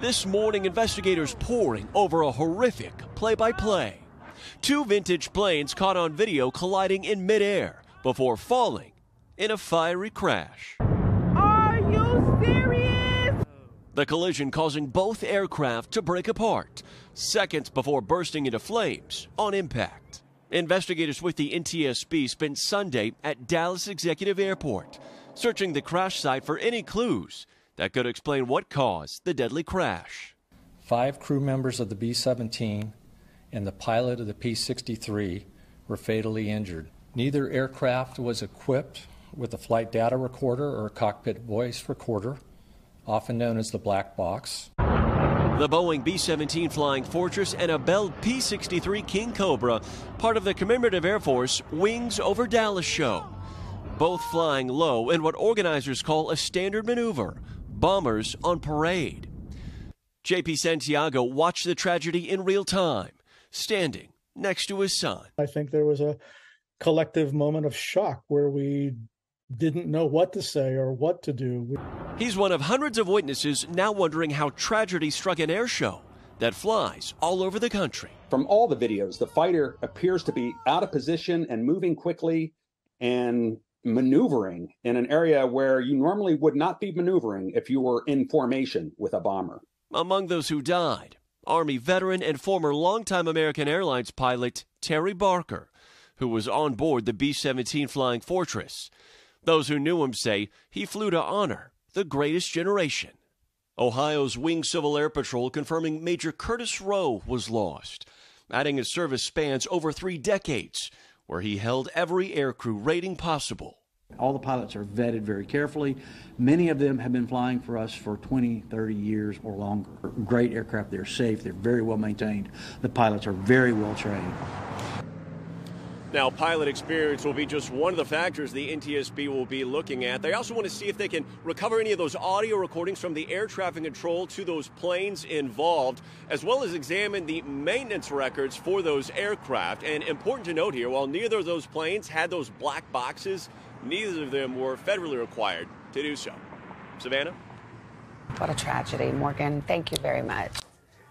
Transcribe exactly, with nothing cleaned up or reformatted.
This morning, investigators poring over a horrific play-by-play. Two vintage planes caught on video colliding in midair before falling in a fiery crash. Are you serious? The collision causing both aircraft to break apart, seconds before bursting into flames on impact. Investigators with the N T S B spent Sunday at Dallas Executive Airport, searching the crash site for any clues that could explain what caused the deadly crash. Five crew members of the B seventeen and the pilot of the P sixty-three were fatally injured. Neither aircraft was equipped with a flight data recorder or a cockpit voice recorder, often known as the black box. The Boeing B seventeen Flying Fortress and a Bell P sixty-three King Cobra, part of the commemorative Air Force Wings Over Dallas show. Both flying low in what organizers call a standard maneuver, bombers on parade. J P Santiago watched the tragedy in real time, standing next to his son. I think there was a collective moment of shock where we didn't know what to say or what to do. He's one of hundreds of witnesses now wondering how tragedy struck an air show that flies all over the country. From all the videos, the fighter appears to be out of position and moving quickly and maneuvering in an area where you normally would not be maneuvering if you were in formation with a bomber. Among those who died, Army veteran and former longtime American Airlines pilot Terry Barker, who was on board the B seventeen Flying Fortress. Those who knew him say he flew to honor the greatest generation. Ohio's Wing Civil Air Patrol confirming Major Curtis Rowe was lost, adding his service spans over three decades, where he held every aircrew rating possible. All the pilots are vetted very carefully. Many of them have been flying for us for twenty, thirty years or longer. Great aircraft, they're safe, they're very well maintained. The pilots are very well trained. Now, pilot experience will be just one of the factors the N T S B will be looking at. They also want to see if they can recover any of those audio recordings from the air traffic control to those planes involved, as well as examine the maintenance records for those aircraft. And important to note here, while neither of those planes had those black boxes, neither of them were federally required to do so. Savannah? What a tragedy, Morgan. Thank you very much.